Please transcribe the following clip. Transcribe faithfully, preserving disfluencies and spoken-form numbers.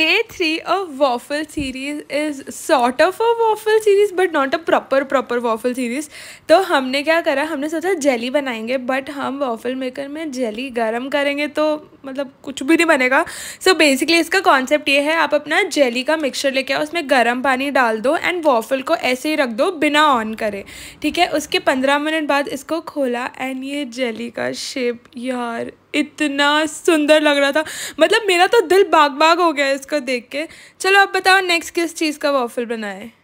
Day three of waffle series is sort of a waffle series but not a proper proper waffle series। तो हमने क्या करा, हमने सोचा जेली बनाएंगे but हम waffle maker में जेली गर्म करेंगे तो मतलब कुछ भी नहीं बनेगा। सो so बेसिकली इसका कॉन्सेप्ट ये है, आप अपना जेली का मिक्सचर लेके आओ, उसमें गर्म पानी डाल दो एंड वॉफल को ऐसे ही रख दो बिना ऑन करे, ठीक है। उसके पंद्रह मिनट बाद इसको खोला एंड ये जेली का शेप यार इतना सुंदर लग रहा था, मतलब मेरा तो दिल बाग बाग हो गया इसको देख के। चलो अब बताओ नेक्स्ट किस चीज़ का वॉफल बनाए।